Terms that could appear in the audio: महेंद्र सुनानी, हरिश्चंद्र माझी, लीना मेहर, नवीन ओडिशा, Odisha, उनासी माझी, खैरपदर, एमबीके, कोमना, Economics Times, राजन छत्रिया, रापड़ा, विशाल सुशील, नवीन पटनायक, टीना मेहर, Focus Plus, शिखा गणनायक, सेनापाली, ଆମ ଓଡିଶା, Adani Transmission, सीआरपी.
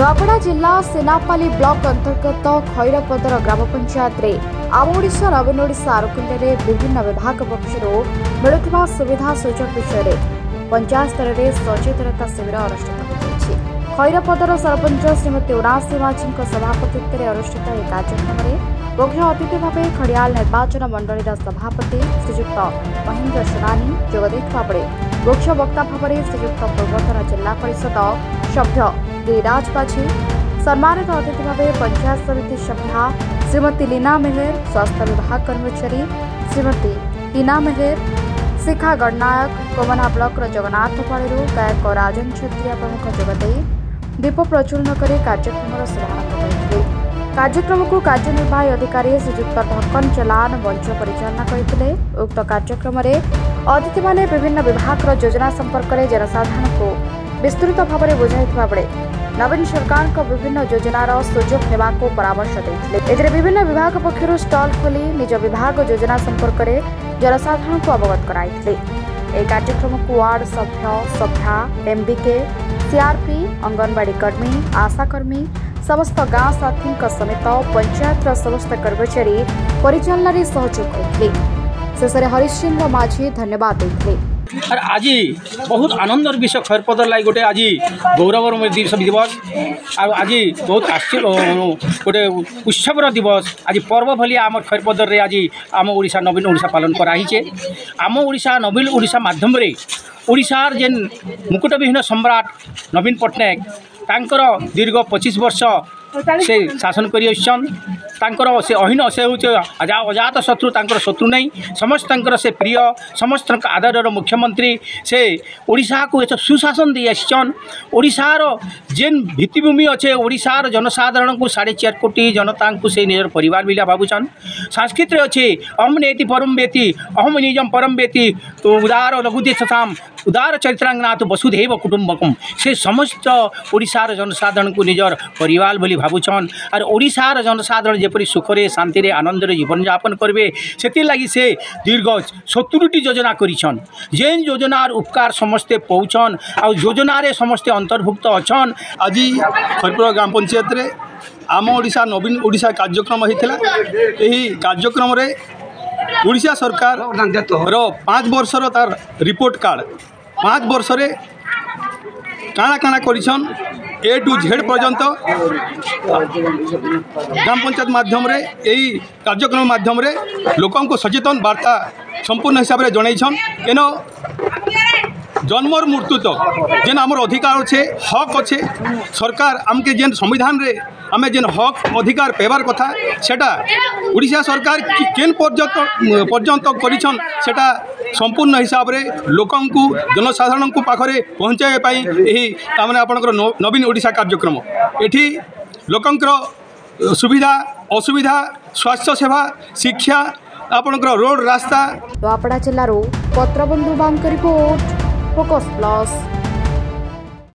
रापड़ा जिला सेनापाली ब्लॉक अंतर्गत खैरपदर ग्राम पंचायत रे आम ओडिशा नवीन ओडिशा आरकुल्य विभिन्न विभाग पक्ष सुविधा सुजोग विषय पंचायत स्तर में सचेतनता शिविर अनुष्ठित। खैरपदर सरपंच श्रीमती उनासी माझी सभापतित्व में अनुष्ठित यह कार्यक्रम में मुख्य अतिथि भाव खड़ियाल निर्वाचन मंडल सभापति श्रीजुक्त महेंद्र सुनानी जोगदेवा बेले मुख्य वक्ता भाव में श्रीजुक्त पूर्वोत्तर जिला परिषद सभ्य राज पाछी सम्मानित अतिथि भाव पंचायत समिति सभ्या श्रीमती लीना मेहर, स्वास्थ्य विभाग कर्मचारी श्रीमती टीना मेहर, शिखा गणनायक, कोमना ब्लॉक जगन्नाथ पाड़ी गायक राजन छत्रिया प्रमुख जोगदे दीप प्रज्वलन करी कार्यक्रम शुभारंभ करते। कार्यक्रम को कार्यनिर्वाही अधिकारी श्रीजुक्त ढक्कन चलान मंच परिचालना करते। उक्त कार्यक्रम में अतिथि मैंने विभिन्न विभाग योजना संपर्क में जनसाधारण को विस्तृत भाव में बुझाई बेले नवीन सरकार को विभिन्न योजनार सुजोग नेवा को परामर्श देते। विभिन्न विभाग पक्षर स्टल खोली निज विभाग योजना संपर्क में जनसाधारण को अवगत कराई। कार्यक्रम को वार्ड सभ्य सभ्या एमबीके सीआरपी अंगनवाड़ी कर्मी आशाकर्मी समस्त गांव साथी समेत पंचायत समस्त कर्मचारी परिचालन सहयोग करते। शेष हरिश्चंद्र माझी धन्यवाद देते। और आज बहुत आनंदर विषय खैरपदर लाई गोटे आज गौरवर दिवस आज बहुत गोटे उत्सवर दिवस आज पर्व भलिया आम खैरपदर रे आज आम ओडिशा नवीन ओडिशा पालन कराहीचे। आम ओडिशा नवीन ओडिशा माध्यम रे ओडिशार जेन मुकुटविहीन सम्राट नवीन पटनायक तांकर दीर्घ 25 वर्ष से शासन करी से अहीन से अजात शत्रु तांकर शत्रु नहीं समस्त से प्रिय समस्त आदर मुख्यमंत्री से ओडिशा को एक सुशासन दे ओडिशार जेन भित्तिभूमि अच्छे ओडिशार जनसाधारण को 4.5 कोटी जनता को से निजर परिवार बिला भावुछन। संस्कृत अच्छे अहम नेति परम बेति अहम निजम परम बेति तो उदार लघुदे सताम उदार चरित्रांगना तो वसुधैव कुटुंबकम से समस्त ओडिशार जनसाधारण को निजर परिवार बोली भावुछन। और ओडिशार जनसाधारण जेपरी सुखरे शांति आनंद जीवन यापन करेंगे से लगी से दीर्घ 70टी योजना करिछन। जेन योजनार उपकार समस्ते पहुँचन आ योजनारे समस्ते अंतर्भुक्त अच्छन। आज खैरपदर ग्राम पंचायत रे आम ओडिशा नवीन ओडिशा कार्यक्रम होता। यही कार्यक्रम रे ओडिशा सरकार रो 5 वर्षर तार रिपोर्ट कार्ड 5 वर्ष रे काणा काणा करिछन A to Z पर्यंत ग्राम पंचायत माध्यम रे यही कार्यक्रम माध्यम रे लोकन को सचेतन वार्ता संपूर्ण हिसाब से जनईन एन जन्मर मृत्यु तक जेन आमर अधिकार अच्छे हक अच्छे सरकार आमके जेन संविधान रे आमे जेन हक अधिकार पेवार कथा सेटा ओडिशा सरकार केन पर्यंत करिछन सेटा संपूर्ण हिसाब रे लोकन को जनसाधारण को पाखरे पहुँचाई पाई यही तामने आपनकर नवीन ओडिशा कार्यक्रम एठी लोकनकर सुविधा असुविधा स्वास्थ्य सेवा शिक्षा आपनकर रोड रास्ता। रापड़ा जिल्ला रो पत्रबंधु बांकर रिपोर्ट फोकस प्लस।